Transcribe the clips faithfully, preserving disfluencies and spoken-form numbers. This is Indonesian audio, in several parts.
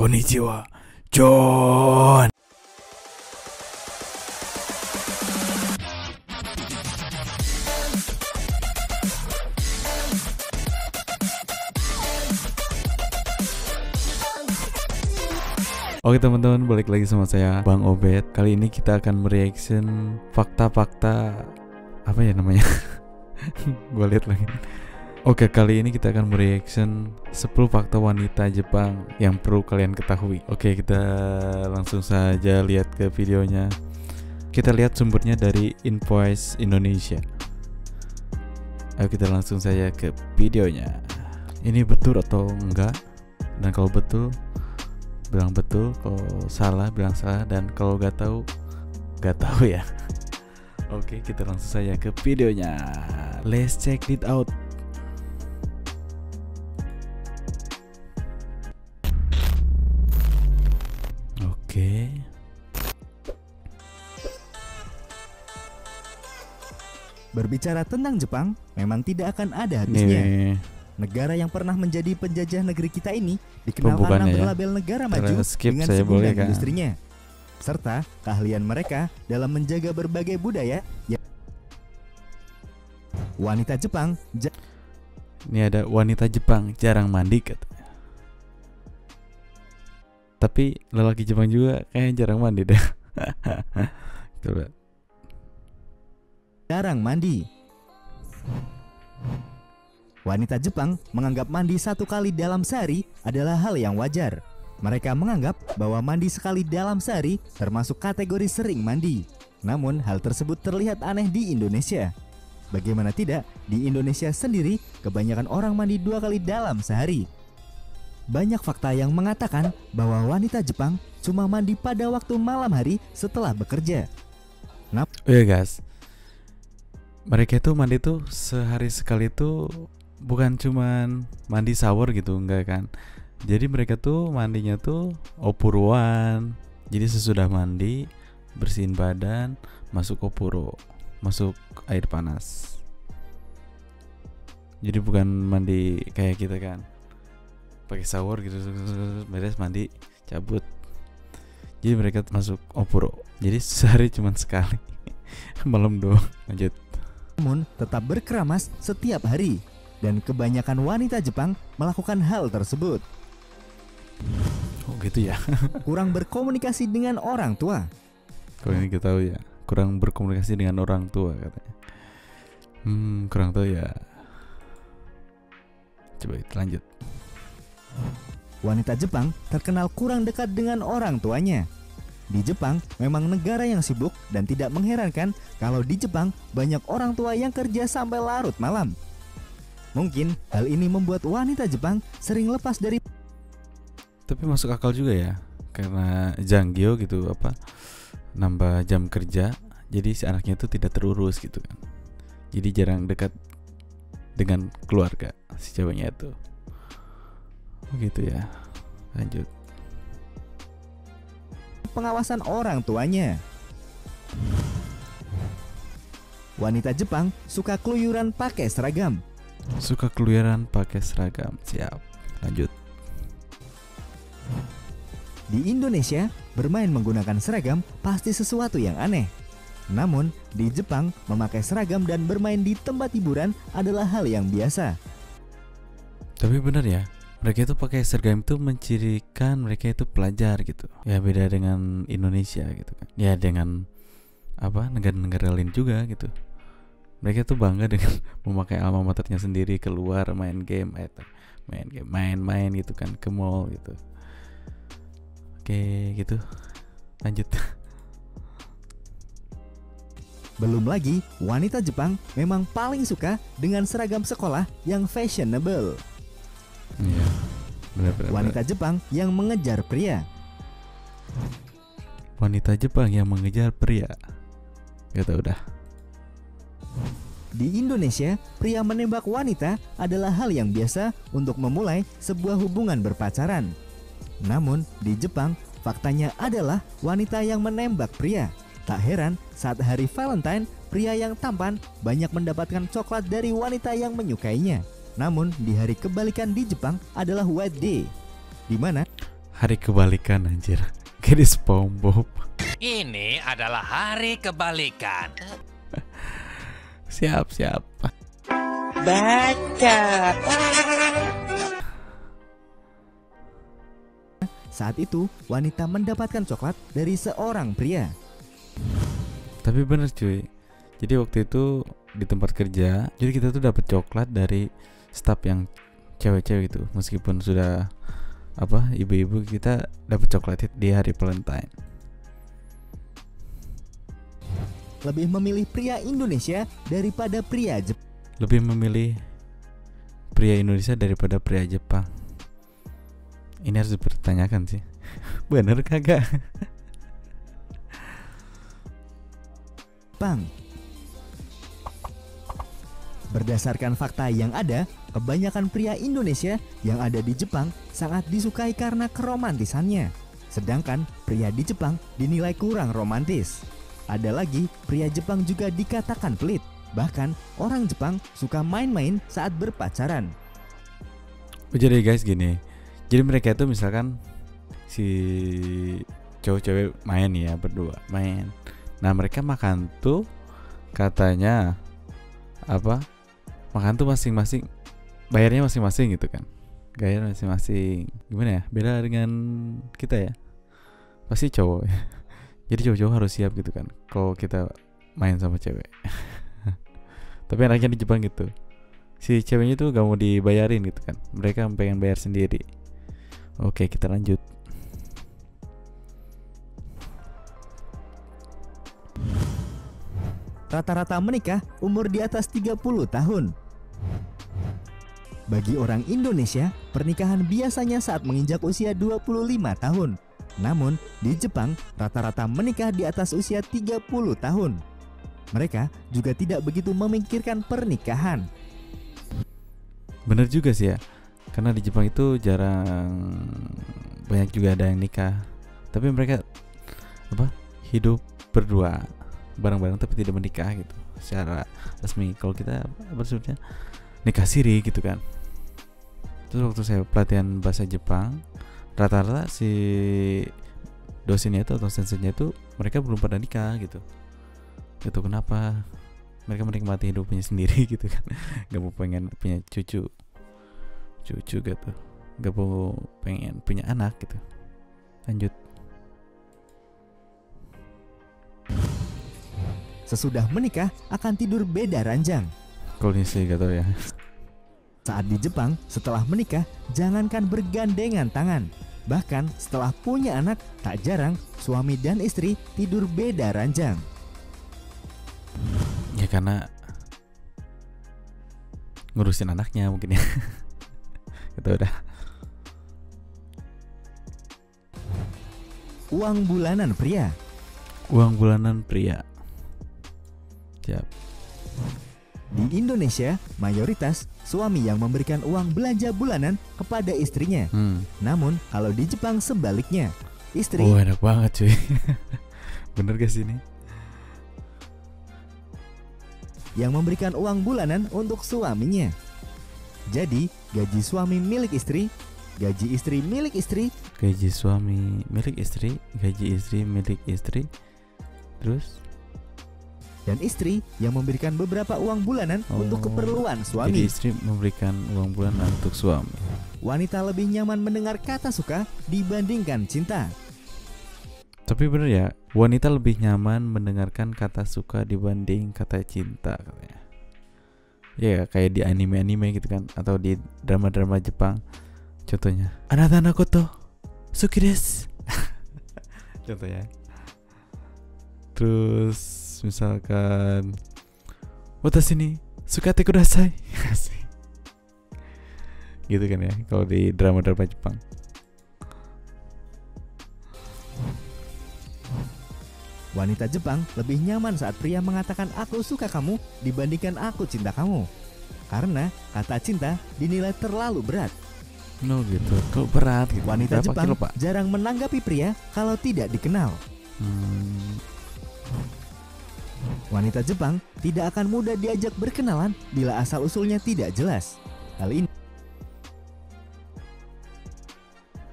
Konnichiwa, John. Oke teman-teman, balik lagi sama saya Bang Obed. Kali ini kita akan mereaction fakta-fakta apa ya namanya? Gue lihat lagi. Oke, kali ini kita akan mereaction sepuluh fakta wanita Jepang yang perlu kalian ketahui. Oke, kita langsung saja lihat ke videonya. Kita lihat sumbernya dari Invoice Indonesia. Ayo kita langsung saja ke videonya. Ini betul atau enggak? Dan kalau betul, bilang betul. Kalau salah, bilang salah. Dan kalau gak tahu, gak tahu ya. Oke, kita langsung saja ke videonya. Let's check it out. Oke. Berbicara tentang Jepang, memang tidak akan ada habisnya. Nih. Negara yang pernah menjadi penjajah negeri kita ini dikenal karena berlabel ya. Negara maju dengan segudang kan? Industrinya, serta keahlian mereka dalam menjaga berbagai budaya. Ya. Wanita Jepang. Ja ini ada wanita Jepang jarang mandi katanya. Tapi lelaki Jepang juga kayaknya jarang mandi deh. Coba. Jarang mandi. Wanita Jepang menganggap mandi satu kali dalam sehari adalah hal yang wajar. Mereka menganggap bahwa mandi sekali dalam sehari termasuk kategori sering mandi. Namun hal tersebut terlihat aneh di Indonesia. Bagaimana tidak, di Indonesia sendiri kebanyakan orang mandi dua kali dalam sehari. Banyak fakta yang mengatakan bahwa wanita Jepang cuma mandi pada waktu malam hari setelah bekerja. Nah, oh ya guys, mereka itu mandi tuh sehari sekali tuh bukan cuman mandi shower gitu, enggak kan? Jadi mereka tuh mandinya tuh opuroan. Jadi sesudah mandi bersihin badan, masuk opuro, masuk air panas. Jadi bukan mandi kayak kita kan? Pakai shower gitu, beres mandi cabut. Jadi mereka masuk opuro, jadi sehari cuman sekali malam doang. Lanjut. Namun tetap berkeramas setiap hari, dan kebanyakan wanita Jepang melakukan hal tersebut. Oh gitu ya. Kurang berkomunikasi dengan orang tua. Kalau ini kita tahu ya, kurang berkomunikasi dengan orang tua katanya. Hmm, kurang tahu ya. Coba kita lanjut. Wanita Jepang terkenal kurang dekat dengan orang tuanya. Di Jepang memang negara yang sibuk, dan tidak mengherankan kalau di Jepang banyak orang tua yang kerja sampai larut malam. Mungkin hal ini membuat wanita Jepang sering lepas dari. Tapi masuk akal juga ya, karena janggyo gitu apa, nambah jam kerja, jadi si anaknya itu tidak terurus gitu kan. Jadi jarang dekat dengan keluarga si ceweknya itu. Gitu ya. Lanjut. Pengawasan orang tuanya. Wanita Jepang suka keluyuran pakai seragam. Suka keluyuran pakai seragam. Siap. Lanjut. Di Indonesia, bermain menggunakan seragam pasti sesuatu yang aneh. Namun, di Jepang memakai seragam dan bermain di tempat hiburan adalah hal yang biasa. Tapi benar ya, mereka itu pakai seragam itu mencirikan mereka itu pelajar gitu. Ya beda dengan Indonesia gitu kan. Ya dengan apa negara-negara lain juga gitu. Mereka tuh bangga dengan memakai alma maternya sendiri keluar main game, main game, main-main gitu kan ke mall gitu. Oke, gitu. Lanjut. Belum lagi wanita Jepang memang paling suka dengan seragam sekolah yang fashionable. Ya, bener, bener, wanita bener. Jepang yang mengejar pria. Wanita Jepang yang mengejar pria. Gak tau dah. Di Indonesia, pria menembak wanita adalah hal yang biasa untuk memulai sebuah hubungan berpacaran. Namun di Jepang, faktanya adalah wanita yang menembak pria. Tak heran saat hari Valentine, pria yang tampan banyak mendapatkan coklat dari wanita yang menyukainya. Namun di hari kebalikan di Jepang adalah White Day, di mana hari kebalikan anjir. Kayak di SpongeBob. Ini adalah hari kebalikan. Siap, siap. Baca. Saat itu, wanita mendapatkan coklat dari seorang pria. Tapi bener cuy. Jadi waktu itu di tempat kerja, jadi kita tuh dapat coklat dari staff yang cewek-cewek gitu. Meskipun sudah apa ibu-ibu, kita dapat coklat di hari Valentine. Lebih memilih pria Indonesia daripada pria Jepang. Lebih memilih pria Indonesia daripada pria Jepang. Ini harus dipertanyakan sih. Bener kagak? Bang. Berdasarkan fakta yang ada, kebanyakan pria Indonesia yang ada di Jepang sangat disukai karena keromantisannya. Sedangkan pria di Jepang dinilai kurang romantis. Ada lagi, pria Jepang juga dikatakan pelit. Bahkan orang Jepang suka main-main saat berpacaran. Oh, jadi guys gini, jadi mereka itu misalkan si cowok-cowok main ya berdua main. Nah mereka makan tuh katanya apa? Makan tuh masing-masing, bayarnya masing-masing gitu kan, gaya masing-masing. Gimana ya, beda dengan kita ya, pasti cowok ya. Jadi cowok-cowok harus siap gitu kan kalau kita main sama cewek. Tapi enaknya di Jepang gitu, si ceweknya tuh gak mau dibayarin gitu kan, mereka pengen bayar sendiri. Oke, kita lanjut. Rata-rata menikah umur di atas tiga puluh tahun. Bagi orang Indonesia, pernikahan biasanya saat menginjak usia dua puluh lima tahun. Namun, di Jepang rata-rata menikah di atas usia tiga puluh tahun. Mereka juga tidak begitu memikirkan pernikahan. Bener juga sih ya, karena di Jepang itu jarang, banyak juga ada yang nikah. Tapi mereka apa, hidup berdua bareng-bareng tapi tidak menikah gitu secara resmi. Kalau kita maksudnya nikah siri gitu kan. Terus waktu saya pelatihan bahasa Jepang, rata-rata si dosennya itu atau senseinya itu mereka belum pada nikah gitu. Itu kenapa? Mereka menikmati hidupnya sendiri gitu kan. Gak mau pengen punya cucu, cucu gitu. Gak mau pengen punya anak gitu. Lanjut. Sesudah menikah akan tidur beda ranjang. Kalau ini sih gak tau ya. Saat di Jepang setelah menikah jangankan bergandengan tangan, bahkan setelah punya anak tak jarang suami dan istri tidur beda ranjang. Ya karena ngurusin anaknya mungkin ya. Itu udah. Uang bulanan pria. Uang bulanan pria. Siap. Di Indonesia, mayoritas suami yang memberikan uang belanja bulanan kepada istrinya. Hmm. Namun kalau di Jepang sebaliknya, istri. Oh, enak banget cuy. Bener gak sih ini? Yang memberikan uang bulanan untuk suaminya. Jadi gaji suami milik istri, gaji istri milik istri, gaji suami milik istri, gaji istri milik istri, terus. Dan istri yang memberikan beberapa uang bulanan oh, untuk keperluan suami. Jadi istri memberikan uang bulanan untuk suami. Wanita lebih nyaman mendengar kata suka dibandingkan cinta. Tapi bener ya, wanita lebih nyaman mendengarkan kata suka dibanding kata cinta katanya. Ya kayak di anime-anime gitu kan, atau di drama-drama Jepang. Contohnya Anata no koto suki desu. Contohnya. Terus misalkan watashi ni sukate kudasai. Gitu kan ya kalau di drama-drama Jepang. Wanita Jepang lebih nyaman saat pria mengatakan aku suka kamu dibandingkan aku cinta kamu, karena kata cinta dinilai terlalu berat. No gitu, kok berat gitu. Wanita Berapa Jepang kilo, Pak? Jarang menanggapi pria kalau tidak dikenal. Hmm. Wanita Jepang tidak akan mudah diajak berkenalan bila asal-usulnya tidak jelas. Hal ini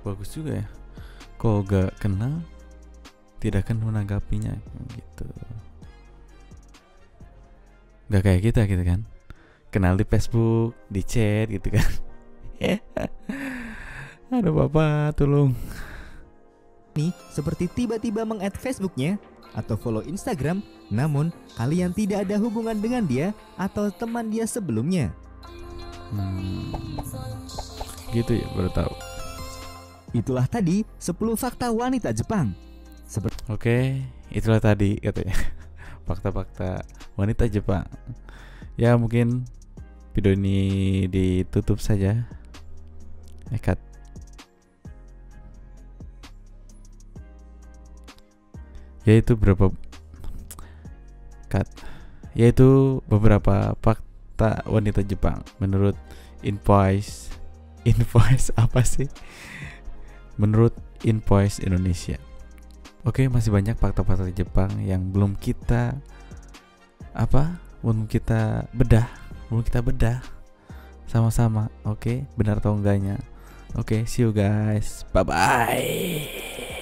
bagus juga ya. Kalau gak kenal, tidak akan menanggapinya gitu. Gak kayak kita gitu kan, kenal di Facebook, di chat gitu kan. Aduh papa, tolong. Nih, seperti tiba-tiba meng-add Facebooknya atau follow Instagram, namun kalian tidak ada hubungan dengan dia atau teman dia sebelumnya. Hmm, gitu ya, baru tahu. Itulah tadi sepuluh fakta wanita Jepang. Seperti... Oke, okay, itulah tadi katanya fakta-fakta wanita Jepang. Ya mungkin video ini ditutup saja. Eh, cut. Yaitu berapa cut. Yaitu beberapa fakta wanita Jepang menurut Invoice Invoice apa sih? Menurut Invoice Indonesia. Oke, masih banyak fakta-fakta Jepang yang belum kita apa? Belum kita bedah, belum kita bedah sama-sama. Oke, benar atau enggaknya? Oke, see you guys. Bye bye.